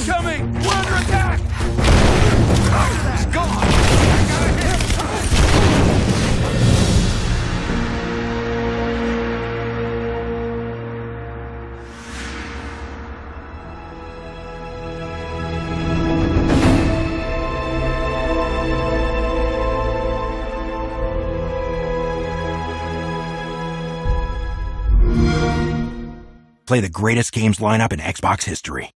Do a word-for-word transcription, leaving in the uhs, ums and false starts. Incoming! We're under attack! He's gone! I gotta hit him! Play the greatest games lineup in Xbox history.